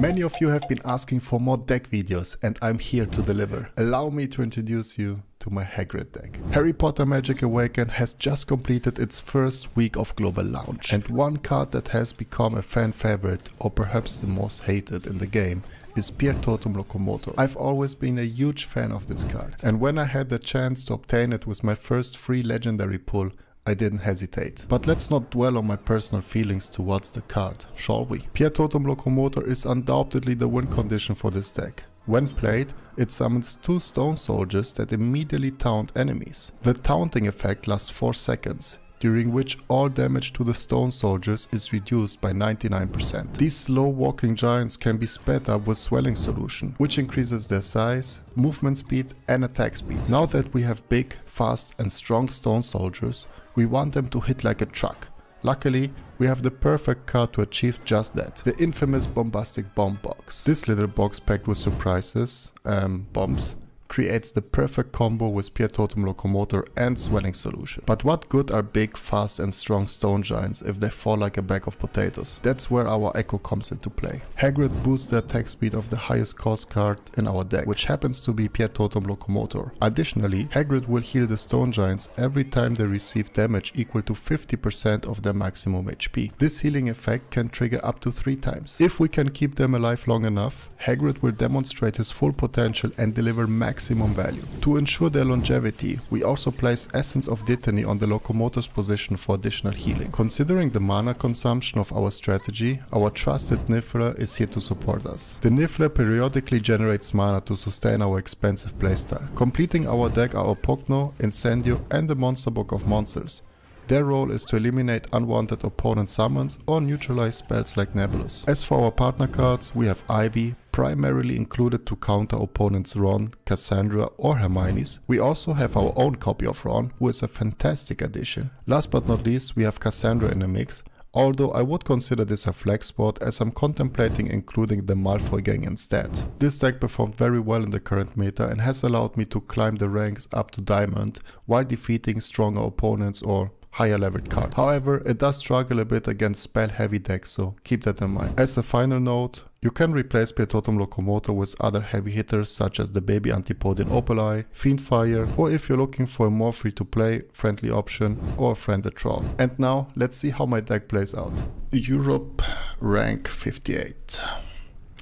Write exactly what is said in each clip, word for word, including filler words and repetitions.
Many of you have been asking for more deck videos and I'm here to deliver. Allow me to introduce you to my Hagrid deck. Harry Potter Magic Awakened has just completed its first week of global launch, and one card that has become a fan favorite, or perhaps the most hated in the game, is Piertotum Locomotor. I've always been a huge fan of this card, and when I had the chance to obtain it with my first free legendary pull, I didn't hesitate. But let's not dwell on my personal feelings towards the card, shall we? Piertotum Locomotor is undoubtedly the win condition for this deck. When played, it summons two stone soldiers that immediately taunt enemies. The taunting effect lasts four seconds, during which all damage to the stone soldiers is reduced by ninety-nine percent. These slow walking giants can be sped up with Swelling Solution, which increases their size, movement speed and attack speed. Now that we have big, fast and strong stone soldiers, we want them to hit like a truck. Luckily, we have the perfect card to achieve just that, the infamous Bombastic Bomb Box. This little box packed with surprises, um, bombs, creates the perfect combo with Piertotum Locomotor and Swelling Solution. But what good are big, fast and strong stone giants if they fall like a bag of potatoes? That's where our Echo comes into play. Hagrid boosts the attack speed of the highest cost card in our deck, which happens to be Piertotum Locomotor. Additionally, Hagrid will heal the stone giants every time they receive damage equal to fifty percent of their maximum H P. This healing effect can trigger up to three times. If we can keep them alive long enough, Hagrid will demonstrate his full potential and deliver max maximum value. To ensure their longevity, we also place Essence of Dittany on the Locomotor's position for additional healing. Considering the mana consumption of our strategy, our trusted Niffler is here to support us. The Niffler periodically generates mana to sustain our expensive playstyle. Completing our deck are Opugno, Incendio and the Monster Book of Monsters. Their role is to eliminate unwanted opponent summons or neutralize spells like Nebulus. As for our partner cards, we have Ivy, primarily included to counter opponents Ron, Cassandra or Hermione's. We also have our own copy of Ron, who is a fantastic addition. Last but not least, we have Cassandra in the mix, although I would consider this a flex spot as I'm contemplating including the Malfoy Gang instead. This deck performed very well in the current meta and has allowed me to climb the ranks up to Diamond while defeating stronger opponents or higher leveled cards. However, it does struggle a bit against spell heavy decks, so keep that in mind. As a final note, you can replace Piertotum Locomotor with other heavy hitters such as the baby antipode in Opal Eye, Fiendfire, or if you're looking for a more free to play friendly option, or Friend the Troll. And now let's see how my deck plays out. Europe rank fifty-eight.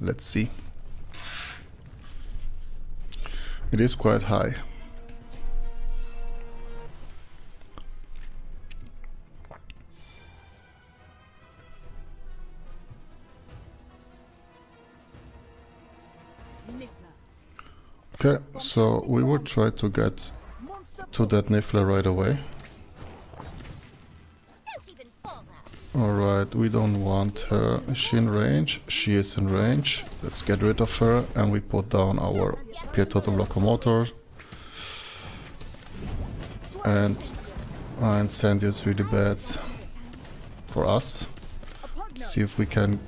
Let's see. It is quite high. Okay, so we will try to get to that Niffler right away. Alright, we don't want her. Is she in range? She is in range. Let's get rid of her and we put down our Piertotum Locomotor. And uh, Incendio is really bad for us. Let's see if we can...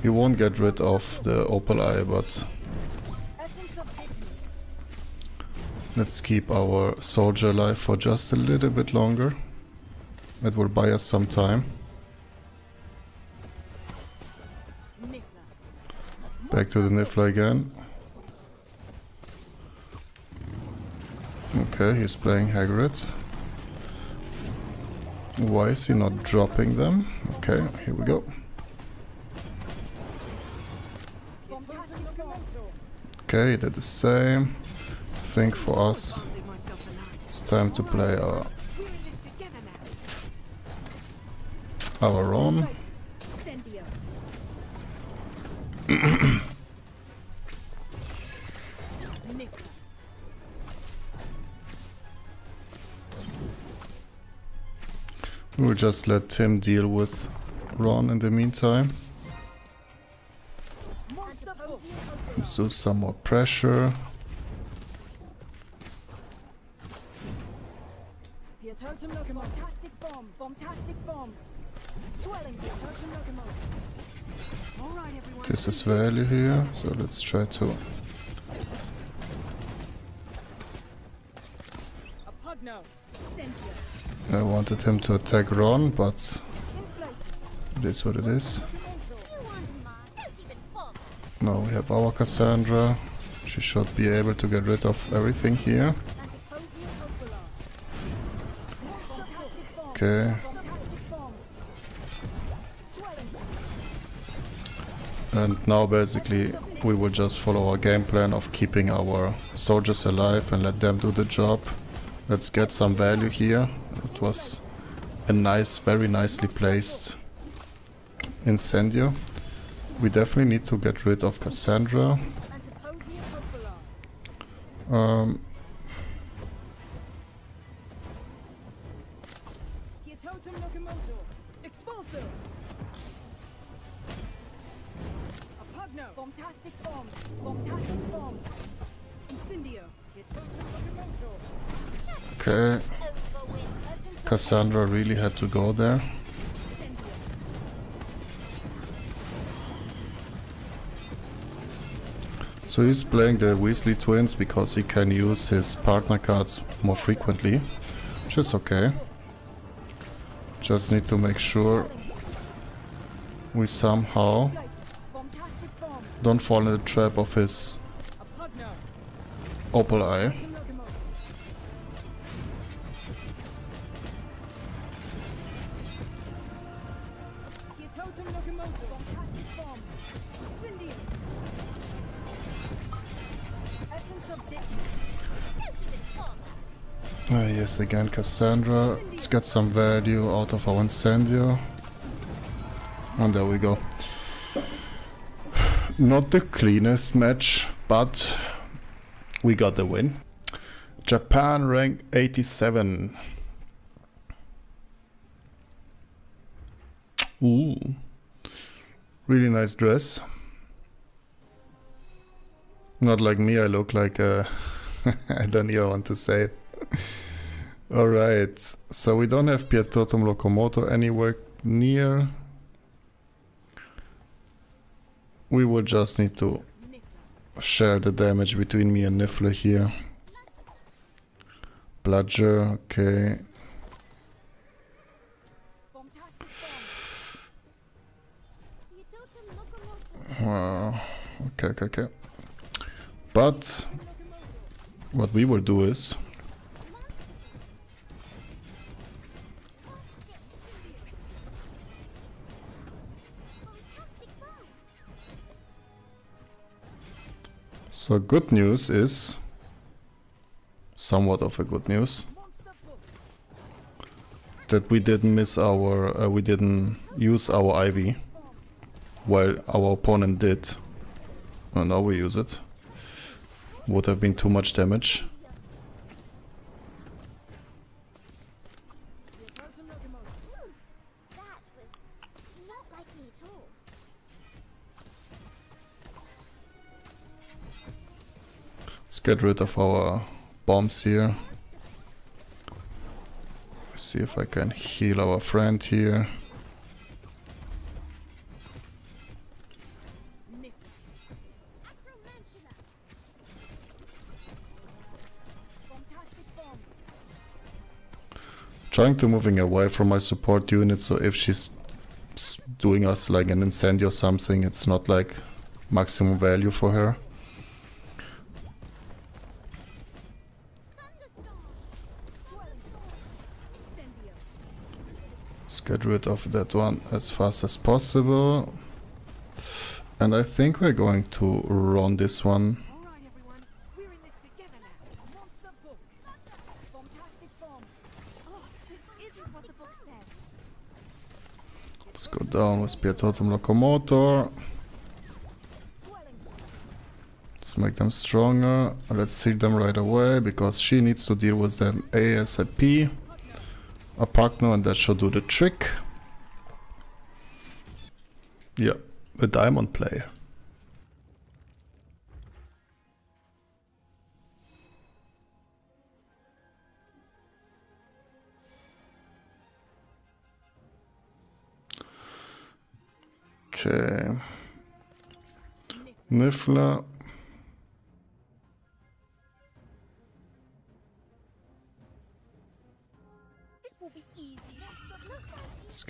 We won't get rid of the Opal Eye, but let's keep our soldier alive for just a little bit longer. It will buy us some time. Back to the Niffler again. Okay, he's playing Hagrid. Why is he not dropping them? Okay, here we go. Okay, they're the same. I think for us it's time to play our our own. We'll just let him deal with Ron in the meantime. Let's do some more pressure. This is value here, so let's try to... I wanted him to attack Ron, but it is what it is. Now we have our Cassandra. She should be able to get rid of everything here. Okay. And now basically we will just follow our game plan of keeping our soldiers alive and let them do the job. Let's get some value here. It was a nice, very nicely placed Incendio. We definitely need to get rid of Cassandra. Um, Piertotum Locomotor, Expulsive. Opugno, Bombastic Bomb, Bombastic Bomb, Incendio, Piertotum Locomotor. Okay, Cassandra really had to go there. So he's playing the Weasley Twins because he can use his partner cards more frequently, which is okay. Just need to make sure we somehow don't fall in the trap of his Opal Eye. Uh, yes, again Cassandra. Let's get some value out of our Incendio. And there we go. Not the cleanest match, but we got the win. Japan rank eighty-seven. Ooh. Really nice dress. Not like me, I look like a... I don't even want to say it. Alright, so we don't have Piertotum Locomotor anywhere near. We will just need to share the damage between me and Niffler here. Bludger, okay. Wow, okay, okay, okay. But what we will do is So good news is, somewhat of a good news, that we didn't miss our, uh, we didn't use our Ivy, while our opponent did. Oh, now we use it. Would have been too much damage. Get rid of our bombs here. See if I can heal our friend here. Trying to moving away from my support unit, so if she's doing us like an incendio or something, it's not like maximum value for her. Get rid of that one as fast as possible. And I think we're going to run this one. Alright everyone, we're in this together now. Monster Book. Bombastic Bomb. Oh, this isn't what the book said. Let's go down with Piertotum Locomotor. Let's make them stronger. Let's seal them right away because she needs to deal with them ASAP. Opugno, and that should do the trick. Yeah, a diamond player. Okay. Niffler.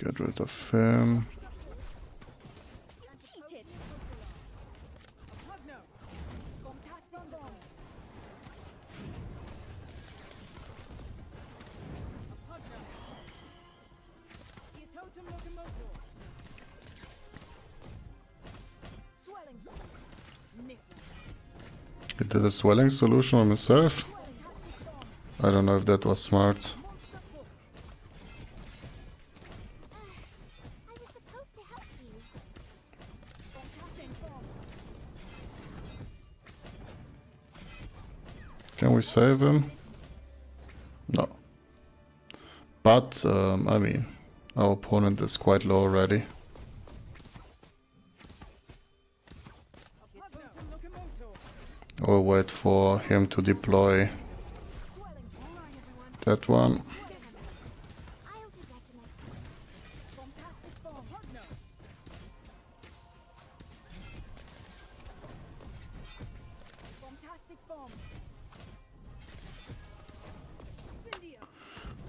Get rid of him. It did a Swelling Solution on itself. I don't know if that was smart. Can we save him? No. But, um, I mean, our opponent is quite low already. We'll wait for him to deploy that one.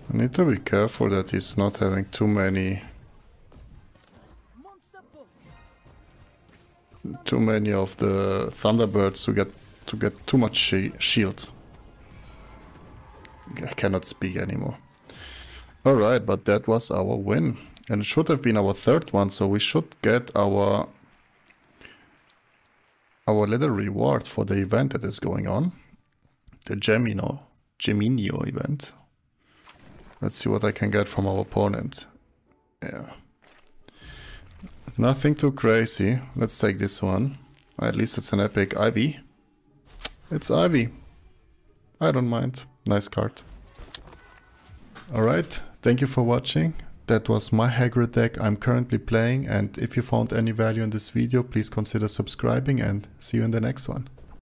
I need to be careful that he's not having too many too many of the Thunderbirds to get to get too much shi shield. I cannot speak anymore. Alright, but that was our win. And it should have been our third one, so we should get our our little reward for the event that is going on. The Gemino Gemino event. Let's see what I can get from our opponent. Yeah. Nothing too crazy. Let's take this one. At least it's an epic Ivy. It's Ivy. I don't mind. Nice card. Alright. Thank you for watching. That was my Hagrid deck I'm currently playing. And if you found any value in this video, please consider subscribing and see you in the next one.